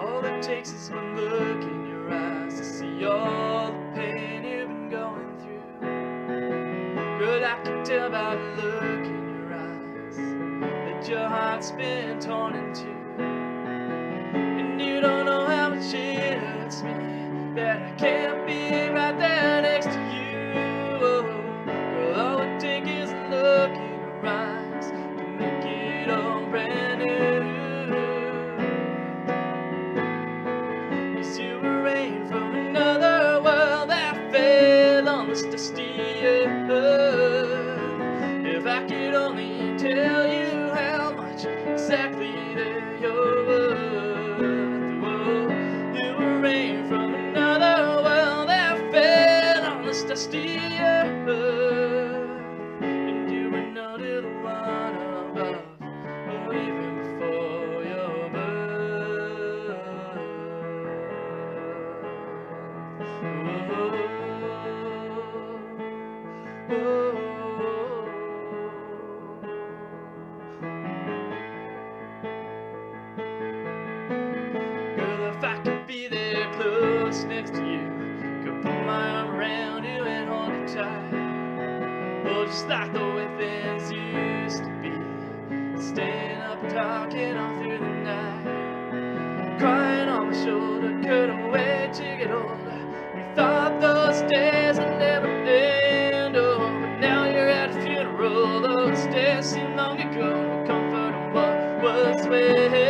All it takes is one look in your eyes to see all the pain you've been going through. But I can tell by the look in your eyes that your heart's been torn in two. And you don't know how much it hurts me that I can't be right there next to you. Oh, girl, all it takes is a look in your eyes to make it all brand new. Yes, you were rain from another world that fell on this dusty earth. If I could only tell you how much exactly that you're worth. Oh, you were rain from another world that fell on this dusty earth. And you were no little one above, or even before your birth. Oh, oh. Girl, if I could be there close next to you, could put my arm around you and hold you tight. Oh, just like the way things used to be, staying up talking all through the night, crying on my shoulder, couldn't wait to get older. We thought those days would never end. Oh, but now you're at a funeral. Those days seem long ago, no comfort in what was way.